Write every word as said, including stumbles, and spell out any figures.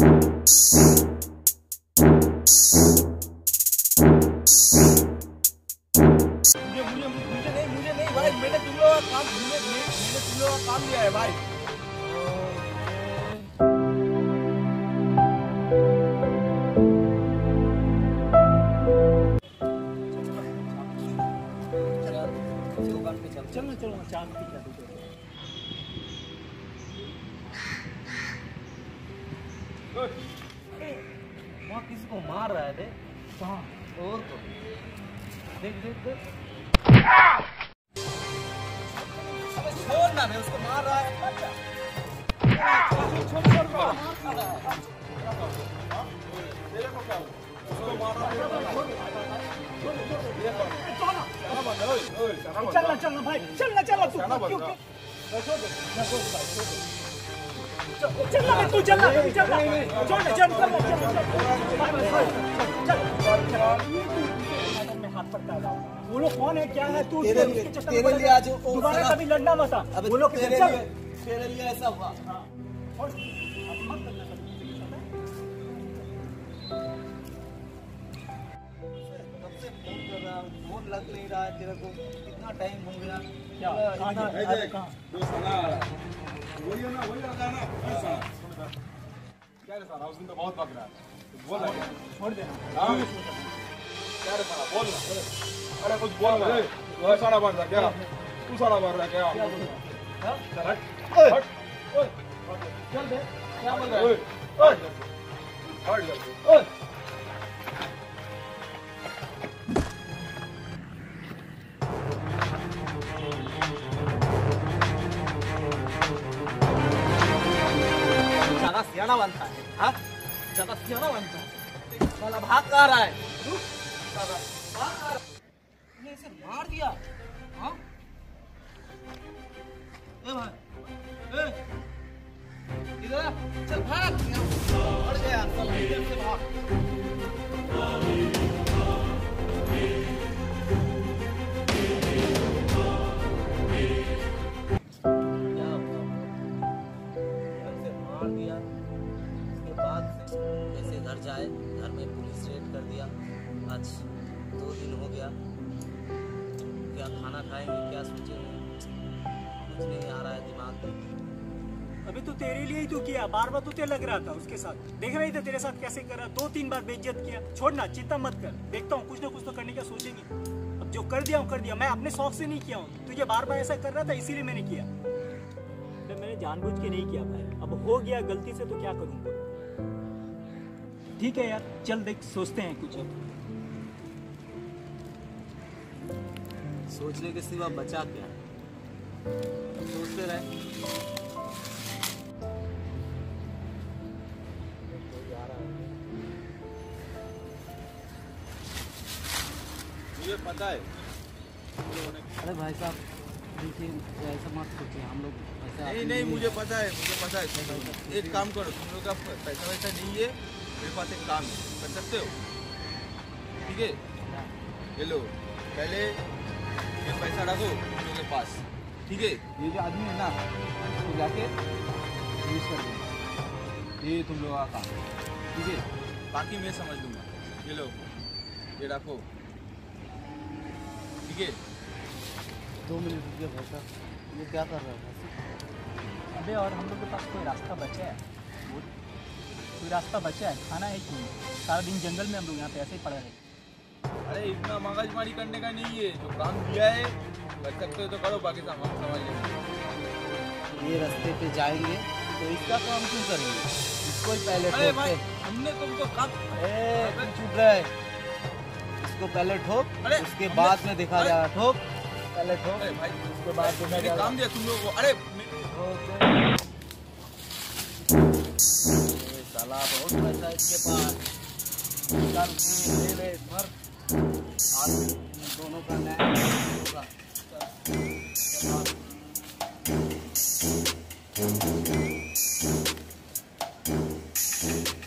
काम दिया है भाई। चलो चलो चांद की क्या वहाँ किसको मार रहा है रे? और तो देख देख देख मैं उसको मार रहा है। छोड़ छोड़ छोड़ चलना चलना भाई चलना चलना तू चलना तू चलना चलना वो लोग कौन है क्या है तू तेरे लिए तेरे लिए आज दोबारा कभी लड़ना मत वो लोग तेरे लिए तेरे लिए ऐसा हुआ और अब मत करना कब से फोन कर रहा हूँ फोन लग नहीं रहा है तेरे को कितना टाइम हो गया क्या वही है ना वही लग रहा है ना क्या सारा उस दिन तो बहुत भाग रहा है वो लग गया छोड़ देना क्या रे सारा बोल अरे कुछ बोल रे तू सारा मार रहा क्या तू सारा मार रहा क्या हां चल हट ओए चल बे क्या बोल रहा है ओए हट जा ओए ज्यादा सियाना बनता है हां ज्यादा सियाना बनता है साला भाग आ रहा है ये इसे मार दिया हाँ? ए भाई, ए, इधर चल भाग मर गया चल इधर से भाग आज दो दिन हो गया क्या खाना खाएंगे क्या सोचेंगे कुछ नहीं आ रहा है दिमाग में। अभी तो तेरे लिए ही तो किया बार बार तो तेरे लग रहा था उसके साथ देख रही थे तेरे साथ कैसे कर रहा दो तीन बार बेइज्जत किया छोड़ना चिंता मत कर देखता हूँ कुछ ना कुछ तो करने का सोचेंगे अब जो कर दिया हूँ कर दिया मैं अपने शौक से नहीं किया हूँ तुझे बार बार ऐसा कर रहा था इसीलिए मैंने किया तो मैंने जानबूझ के नहीं किया भाई अब हो गया गलती से तो क्या करूँगा ठीक है यार चल देख सोचते हैं कुछ अब सोचने के सिवा बचा क्या सोचते रहे मुझे पता है अरे भाई साहब देखिए ऐसा मत सोचिए हम लोग नहीं नहीं मुझे पता है मुझे पता है एक काम करो तुम लोग का पैसा वैसा नहीं है मेरे पास एक काम कर सकते हो ठीक है हेलो पहले ये पैसा डालो मेरे पास ठीक है ये जो आदमी है ना उसको जाके यूज कर दो ये तुम लोगों का ठीक है बाकी मैं समझ लूँगा ये लो ये रखो ठीक है दो मिनट रुकिए भाई साहब ये क्या कर रहा है अबे और हम लोग के पास कोई रास्ता बचा है कोई रास्ता बचा है खाना है क्यों सारा दिन जंगल में हम लोग यहाँ पे ऐसे ही पड़ा रहे अरे इतना मगजमारी करने का नहीं है जो काम दिया है कर सकते हो तो करो बाकी सामान समझ लेंगे ये रास्ते पे जाएंगे तो इसका काम क्यों करेंगे इसको ही पहले अरे भाई हमने तुमको काम चुप रहे इसको पहले ठोक उसके बाद में देखा जाएगा ठोक पहले ठोक भाई उसके बाद मैंने काम दिया तुम लोगों को अरे साला बहुत पैसा इसके पास ले ले इस बार आज दोनों का न्याय होगा चल चल